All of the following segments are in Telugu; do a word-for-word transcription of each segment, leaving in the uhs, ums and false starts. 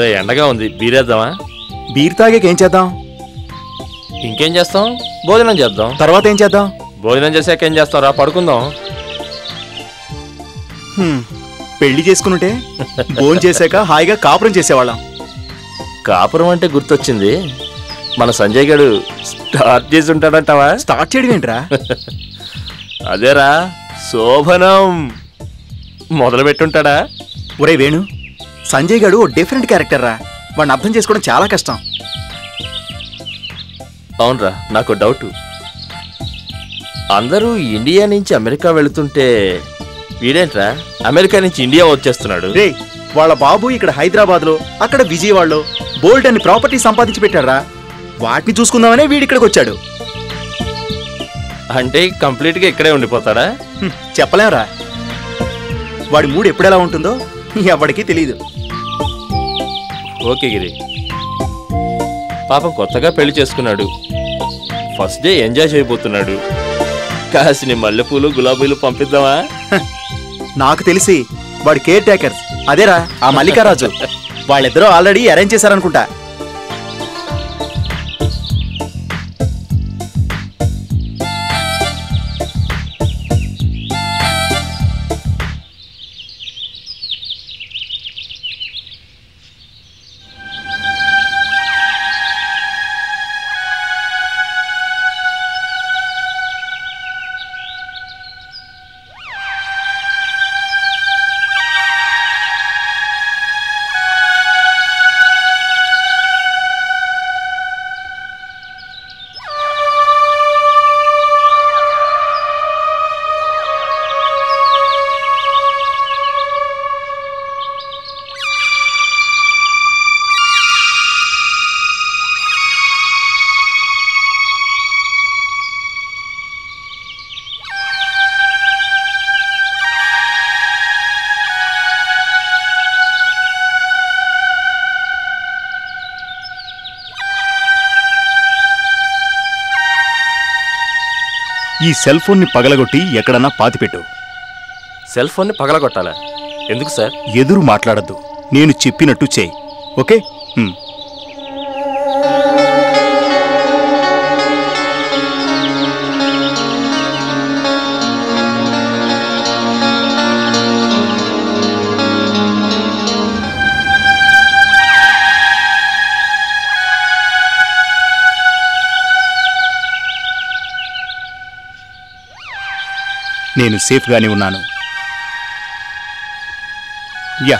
రే ఎండగా ఉంది బీరేద్దామా? బీర్ తాగేకి ఏం చేద్దాం? ఇంకేం చేస్తాం? భోజనం చేద్దాం. తర్వాత ఏం చేద్దాం? భోజనం చేసాక ఏం చేస్తారా? పడుకుందాం. పెళ్లి చేసుకుంటే భోజనం చేసాక హాయిగా కాపురం చేసేవాళ్ళం. కాపురం అంటే గుర్తొచ్చింది, మన సంజయ్ గారు స్టార్ట్ చేసి ఉంటాడంటావా? స్టార్ట్ చేయడం ఏంట్రా? అదేరా శోభనం మొదలు పెట్టుంటాడా? ఒరే వేణు, సంజయ్ గారు ఓ డిఫరెంట్ క్యారెక్టర్ రా, వాడిని అర్థం చేసుకోవడం చాలా కష్టం. అవునరా, నాకు డౌట్. అందరూ ఇండియా నుంచి అమెరికా వెళుతుంటే వీడేంట్రా అమెరికా నుంచి ఇండియా వచ్చేస్తున్నాడు? రే వాళ్ళ బాబు ఇక్కడ హైదరాబాద్ లో, అక్కడ విజయవాడలో బోల్డ్ అని ప్రాపర్టీ సంపాదించి పెట్టారా, వాటిని చూసుకుందామనే వీడి ఇక్కడికి వచ్చాడు. అంటే కంప్లీట్ గా ఇక్కడే ఉండిపోతాడా? చెప్పలేమరా, వాడి మూడు ఎప్పుడెలా ఉంటుందో ఎవరికి తెలీదు. ఓకే గిరి, పాపం కొత్తగా పెళ్లి చేసుకున్నాడు, ఫస్ట్ డే ఎంజాయ్ చేయబోతున్నాడు, కాసిన మల్లెపూలు గులాబీలు పంపిద్దామా? నాకు తెలిసి వాడి కేర్ టేకర్ అదేరా ఆ మల్లికారాజు, వాళ్ళిద్దరూ ఆల్రెడీ అరేంజ్ చేశారనుకుంటా. ఈ సెల్ ఫోన్ని పగలగొట్టి ఎక్కడన్నా పాతిపెట్టు. సెల్ ఫోన్ని పగలగొట్టాలా? ఎందుకు సార్? ఎదురు మాట్లాడద్దు, నేను చెప్పినట్టు చేయి. ఓకే? నేను సేఫ్గానే ఉన్నాను. యా,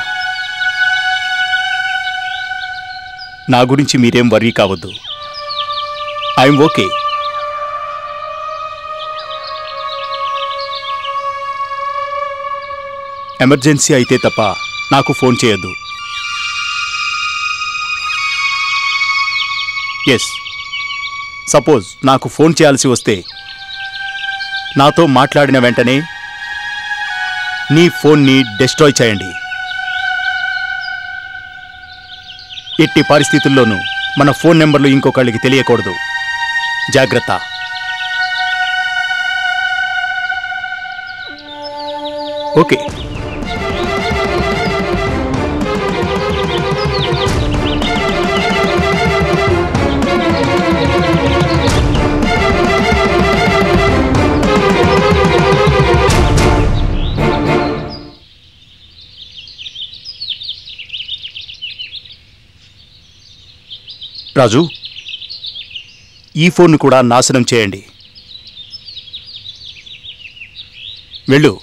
నా గురించి మీరేం వర్రీ కావద్దు, ఐఎమ్ ఓకే. ఎమర్జెన్సీ అయితే తప్ప నాకు ఫోన్ చేయొద్దు. ఎస్, సపోజ్ నాకు ఫోన్ చేయాల్సి వస్తే నాతో మాట్లాడిన వెంటనే నీ ఫోన్ని డిస్ట్రాయ్ చేయండి. ఎట్టి పరిస్థితుల్లోనూ మన ఫోన్ నెంబర్లు ఇంకొకళ్ళకి తెలియకూడదు. జాగ్రత్త. ఓకే. రాజు, ఈ ఫోన్ను కూడా నాశనం చేయండి. వెళ్ళు.